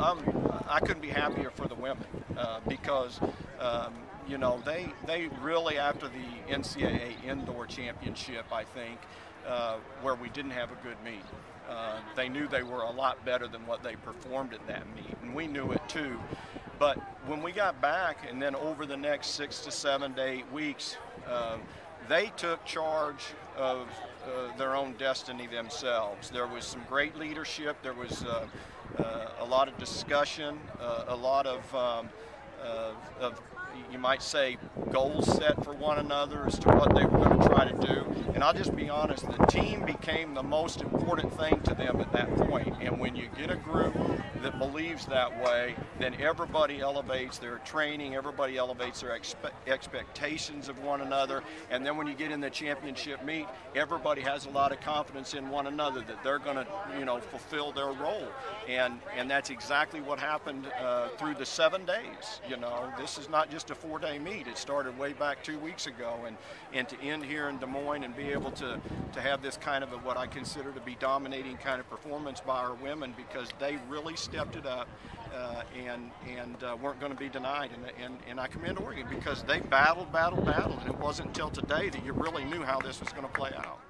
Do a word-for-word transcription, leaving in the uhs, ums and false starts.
I'm, I couldn't be happier for the women uh, because, um, you know, they, they really, after the N C double A Indoor Championship, I think, uh, where we didn't have a good meet, uh, they knew they were a lot better than what they performed at that meet, and we knew it too. But when we got back, and then over the next six to seven to eight weeks, uh, they took charge of uh, their own destiny themselves. There was some great leadership. There was uh, uh, a lot of discussion, uh, a lot of, um, uh, of, you might say, goals set for one another as to what they were going to try to do. And I'll just be honest, the team became the most important thing to them at that point. And when you get a group that believes that way, then everybody elevates their training, everybody elevates their expe expectations of one another, and then when you get in the championship meet, everybody has a lot of confidence in one another that they're going to, you know, fulfill their role. And and that's exactly what happened uh, through the seven days. You know, this is not just a four-day meet. It started way back two weeks ago, and and to end here in Des Moines and be able to to have this kind of a, what I consider to be dominating kind of performance by our women, because they really stepped it up uh, and and uh, weren't going to be denied, and, and and I commend Oregon because they battled, battled, battled, and it wasn't until today that you really knew how this was going to play out.